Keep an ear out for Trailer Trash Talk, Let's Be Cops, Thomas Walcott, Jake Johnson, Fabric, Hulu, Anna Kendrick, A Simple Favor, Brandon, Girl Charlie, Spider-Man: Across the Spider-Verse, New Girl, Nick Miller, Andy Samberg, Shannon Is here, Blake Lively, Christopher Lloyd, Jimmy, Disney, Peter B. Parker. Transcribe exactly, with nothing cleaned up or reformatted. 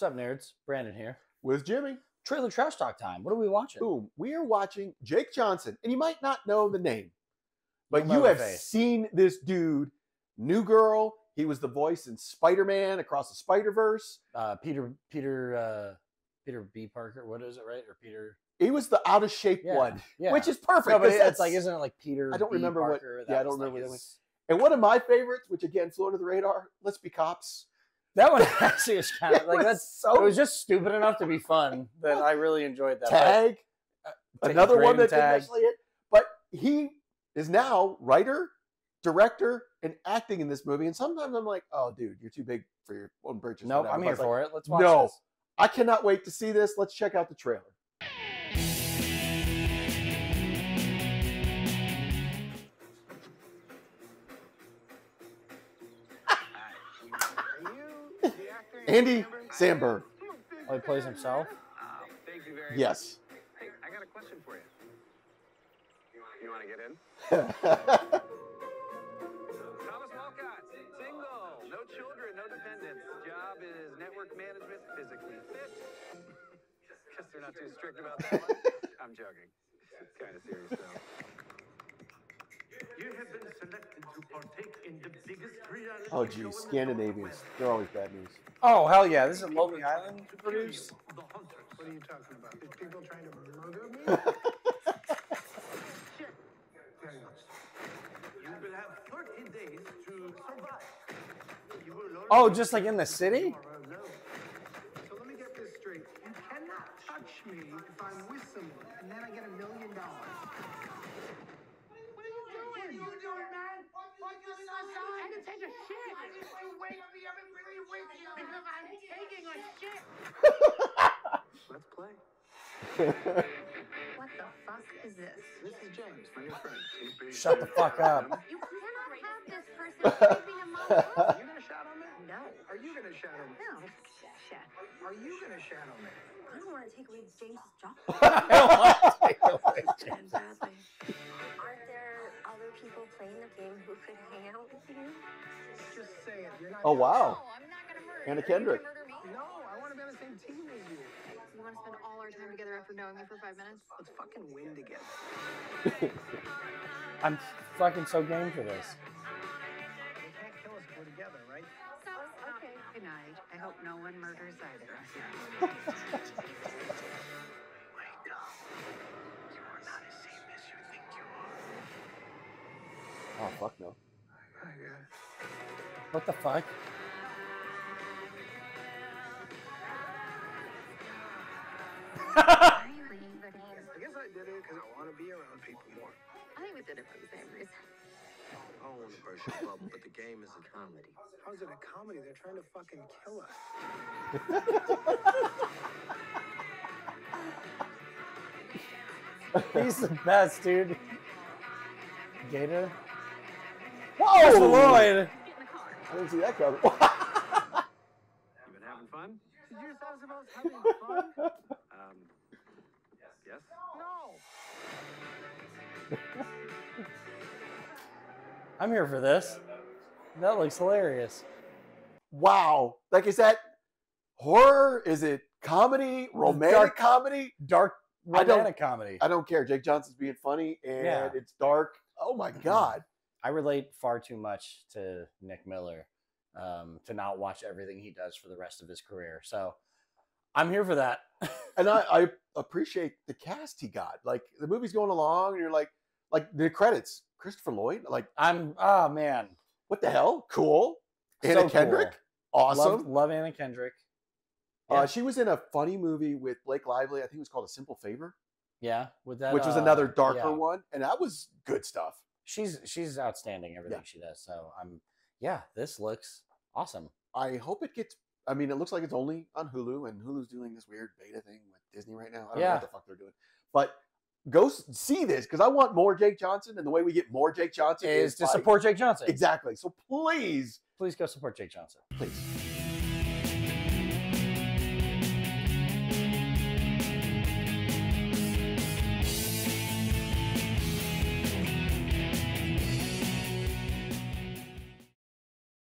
What's up, nerds? Brandon here. With Jimmy. Trailer Trash Talk time. What are we watching? Boom. We are watching Jake Johnson. And you might not know the name, but you have seen this dude. New Girl. He was the voice in Spider-Man: Across the Spider-Verse. Uh, Peter, Peter, uh, Peter B. Parker. What is it, right? Or Peter... He was the out of shape yeah. one, yeah. which is perfect. No, but it, it's like, isn't it like Peter? I don't B. remember Parker, what. Yeah, I don't remember like what. His... And one of my favorites, which again flew under the radar, Let's Be Cops. That one actually is kind of like that's so. It was just stupid enough to be fun that I really enjoyed that. Tag, uh, another one that's actually it. But he is now writer, director, and acting in this movie. And sometimes I'm like, oh, dude, you're too big for your own britches. No, nope, I'm here but for like, it. Let's watch no, this. No, I cannot wait to see this. Let's check out the trailer. Andy Samberg. Oh, he plays himself? Uh, thank you very yes. much. Hey, I got a question for you. You, you want to get in? Thomas Walcott, single, no children, no dependents. Job is network management, physically fit. Guess they're not too strict about that one. I'm joking. Kind of serious, though. You have been selected to partake in the biggest reality show in the Northwest. Oh, geez, Scandinavians. They're always bad news. Oh, hell yeah. This is Lonely Island to produce. The Hunters. What are you talking about? Is people trying to murder me? Shit. Very much. You will have thirty days to survive. You will oh, just like in the city? So let me get this straight. You cannot touch me if I'm with someone, and then I get a million dollars. What are you doing? What are you doing, what are you doing man? What are you doing? I can take a shit. Why did you wake me up and bring me with you? Because I'm taking a shit. Let's play. What the fuck is this? This is James, my new friend. Shut the fuck up. You cannot have this person sleeping in my house. Are you gonna shadow me? No. Are you gonna shadow me? No. Shit. Are you gonna shadow me? I don't want to take away James' job. I don't want to take away James' job. Aren't there other people playing the game who could hang out with you? Just say it. You're not. Oh wow. No, I'm not gonna murder. Anna Kendrick. No, I want to be on the same team as you. You want to spend all our time together after knowing me for five minutes? Let's fucking win together. I'm fucking so game for this. They can't kill us if we're together, right? So, okay. Good night. I hope no one murders either. Wake up. You are not as safe as you think you are. Oh, fuck no. I guess. What the fuck? I did it because I want to be around people more. I think we did it for the same reason. I don't want to burst your bubble, but the game is a comedy. How is it a comedy? They're trying to fucking kill us. He's the best, dude. Gator. Whoa! That's Lloyd. Get in the car. I didn't see that coming. You been having fun? Did you thought about having fun? Um. Yes? No! I'm here for this. That looks hilarious. Wow. Like, is that horror? Is it comedy? Romantic dark, comedy? Dark romantic I comedy. I don't care. Jake Johnson's being funny, and yeah. it's dark. Oh, my God. I relate far too much to Nick Miller um, to not watch everything he does for the rest of his career. So, I'm here for that. And I, I appreciate the cast he got. Like, the movie's going along, and you're like, like, the credits. Christopher Lloyd? Like, I'm, oh, man. What the hell? Cool. Anna so Kendrick? Cool. Awesome. Love, love Anna Kendrick. Uh, yeah. She was in a funny movie with Blake Lively. I think it was called A Simple Favor. Yeah. With that, which was uh, another darker yeah. one. And that was good stuff. She's, she's outstanding, everything yeah. she does. So, I'm, yeah, this looks awesome. I hope it gets... I mean, it looks like it's only on Hulu, and Hulu's doing this weird beta thing with Disney right now. I don't yeah. know what the fuck they're doing. But go see this, because I want more Jake Johnson, and the way we get more Jake Johnson is, is to like, support Jake Johnson. Exactly. So please. Please go support Jake Johnson. Please.